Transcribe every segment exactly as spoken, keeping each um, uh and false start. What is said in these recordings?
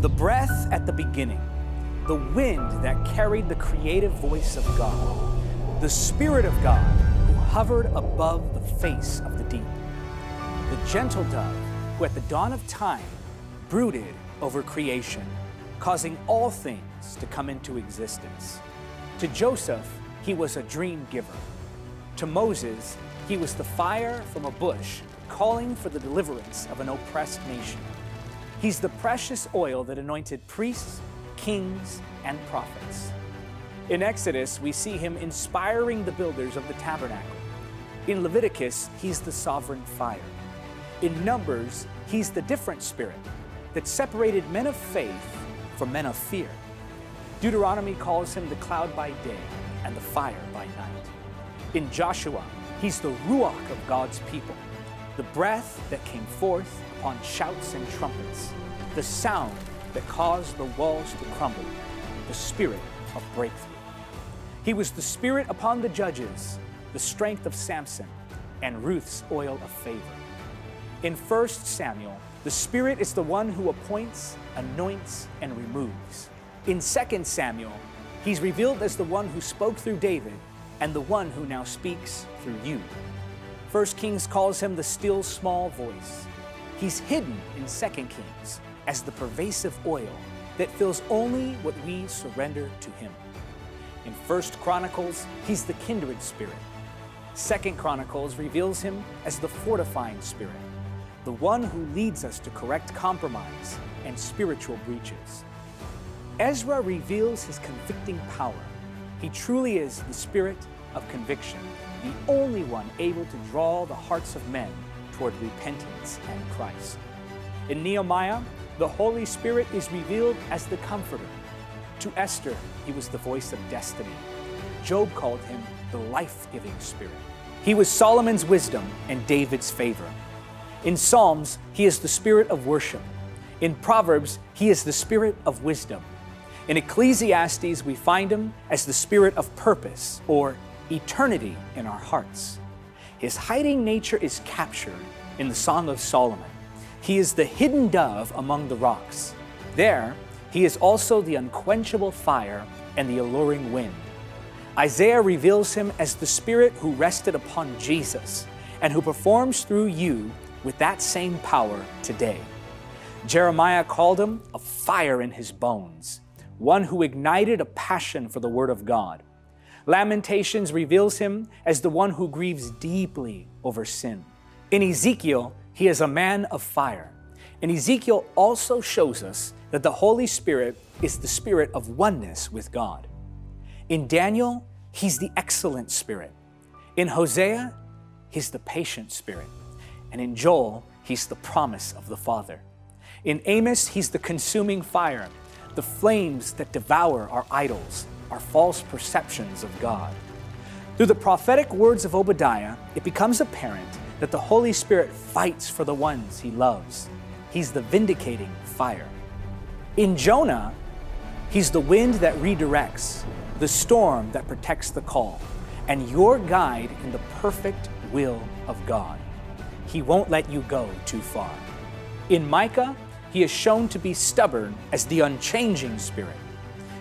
The breath at the beginning, the wind that carried the creative voice of God, the Spirit of God who hovered above the face of the deep, the gentle dove who at the dawn of time brooded over creation, causing all things to come into existence. To Joseph, he was a dream giver. To Moses, he was the fire from a bush calling for the deliverance of an oppressed nation. He's the precious oil that anointed priests, kings, and prophets. In Exodus, we see him inspiring the builders of the tabernacle. In Leviticus, he's the sovereign fire. In Numbers, he's the different spirit that separated men of faith from men of fear. Deuteronomy calls him the cloud by day and the fire by night. In Joshua, he's the ruach of God's people, the breath that came forth upon shouts and trumpets, the sound that caused the walls to crumble, the spirit of breakthrough. He was the spirit upon the judges, the strength of Samson, and Ruth's oil of favor. In First Samuel, the Spirit is the one who appoints, anoints, and removes. In Second Samuel, he's revealed as the one who spoke through David and the one who now speaks through you. First Kings calls him the still small voice. He's hidden in Second Kings as the pervasive oil that fills only what we surrender to him. In First Chronicles, he's the kindred spirit. Second Chronicles reveals him as the fortifying spirit, the one who leads us to correct compromise and spiritual breaches. Ezra reveals his convicting power. He truly is the spirit of conviction, the only one able to draw the hearts of men toward repentance and Christ. In Nehemiah, the Holy Spirit is revealed as the comforter. To Esther, he was the voice of destiny. Job called him the life-giving spirit. He was Solomon's wisdom and David's favor. In Psalms, he is the spirit of worship. In Proverbs, he is the spirit of wisdom. In Ecclesiastes, we find him as the spirit of purpose, or eternity in our hearts. His hiding nature is captured in the Song of Solomon. He is the hidden dove among the rocks. There, he is also the unquenchable fire and the alluring wind. Isaiah reveals him as the spirit who rested upon Jesus and who performs through you with that same power today. Jeremiah called him a fire in his bones, one who ignited a passion for the word of God. Lamentations reveals him as the one who grieves deeply over sin. In Ezekiel, he is a man of fire. And Ezekiel also shows us that the Holy Spirit is the spirit of oneness with God. In Daniel, he's the excellent spirit. In Hosea, he's the patient spirit. And in Joel, he's the promise of the Father. In Amos, he's the consuming fire, the flames that devour our idols, our false perceptions of God. Through the prophetic words of Obadiah, it becomes apparent that the Holy Spirit fights for the ones he loves. He's the vindicating fire. In Jonah, he's the wind that redirects, the storm that protects the call, and your guide in the perfect will of God. He won't let you go too far. In Micah, he is shown to be stubborn as the unchanging spirit.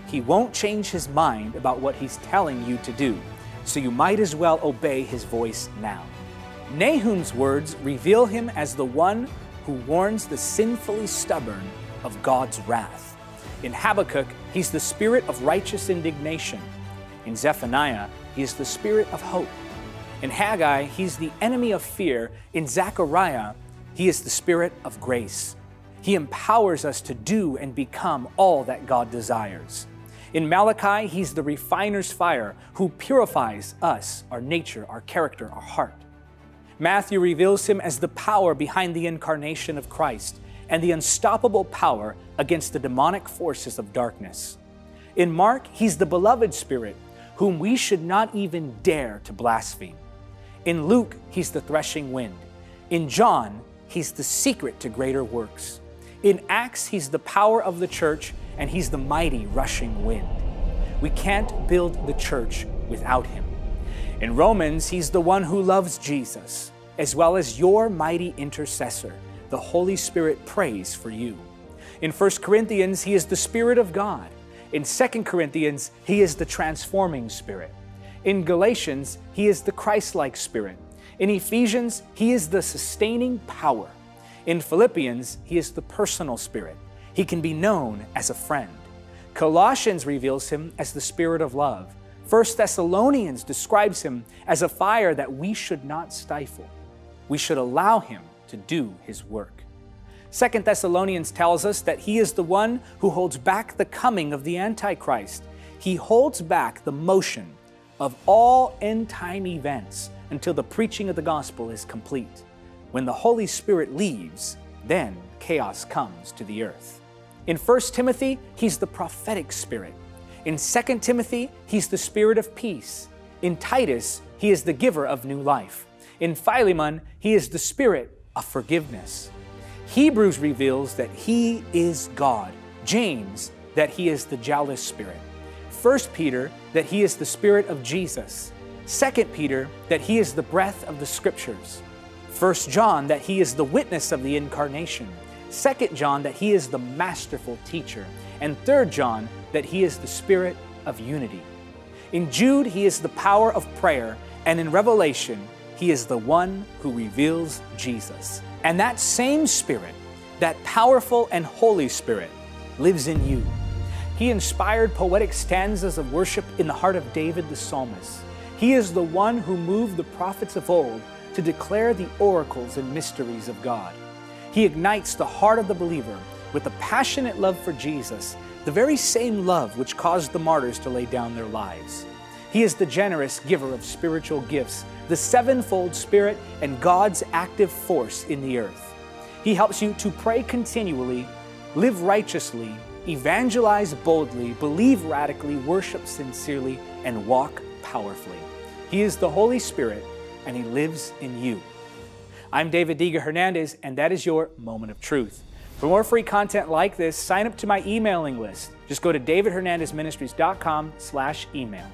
He won't change his mind about what he's telling you to do, so you might as well obey his voice now. Nahum's words reveal him as the one who warns the sinfully stubborn of God's wrath. In Habakkuk, he's the spirit of righteous indignation. In Zephaniah, he is the spirit of hope. In Haggai, he's the enemy of fear. In Zechariah, he is the spirit of grace. He empowers us to do and become all that God desires. In Malachi, he's the refiner's fire who purifies us, our nature, our character, our heart. Matthew reveals him as the power behind the incarnation of Christ and the unstoppable power against the demonic forces of darkness. In Mark, he's the beloved spirit whom we should not even dare to blaspheme. In Luke, he's the threshing wind. In John, he's the secret to greater works. In Acts, he's the power of the church and he's the mighty rushing wind. We can't build the church without him. In Romans, he's the one who loves Jesus, as well as your mighty intercessor. The Holy Spirit prays for you. In First Corinthians, he is the Spirit of God. In Second Corinthians, he is the transforming Spirit. In Galatians, he is the Christ-like Spirit. In Ephesians, he is the sustaining power. In Philippians, he is the personal Spirit. He can be known as a friend. Colossians reveals him as the Spirit of love. First Thessalonians describes him as a fire that we should not stifle. We should allow him to do his work. Second Thessalonians tells us that he is the one who holds back the coming of the Antichrist. He holds back the motion of all end-time events until the preaching of the gospel is complete. When the Holy Spirit leaves, then chaos comes to the earth. In First Timothy, he's the prophetic Spirit. In Second Timothy, he's the Spirit of peace. In Titus, he is the giver of new life. In Philemon, he is the Spirit of forgiveness. Hebrews reveals that he is God. James, that he is the jealous Spirit. First Peter, that he is the Spirit of Jesus. Second Peter, that he is the breath of the Scriptures. First John, that he is the witness of the incarnation. Second John, that he is the masterful teacher. And Third John, that he is the Spirit of unity. In Jude, he is the power of prayer. And in Revelation, he is the one who reveals Jesus. And that same Spirit, that powerful and Holy Spirit, lives in you. He inspired poetic stanzas of worship in the heart of David the psalmist. He is the one who moved the prophets of old to declare the oracles and mysteries of God. He ignites the heart of the believer with a passionate love for Jesus, the very same love which caused the martyrs to lay down their lives. He is the generous giver of spiritual gifts, the sevenfold Spirit and God's active force in the earth. He helps you to pray continually, live righteously, evangelize boldly, believe radically, worship sincerely, and walk powerfully. He is the Holy Spirit, and he lives in you. I'm David Diga Hernandez, and that is your Moment of Truth. For more free content like this, sign up to my emailing list. Just go to davidhernandezministries.com slash email.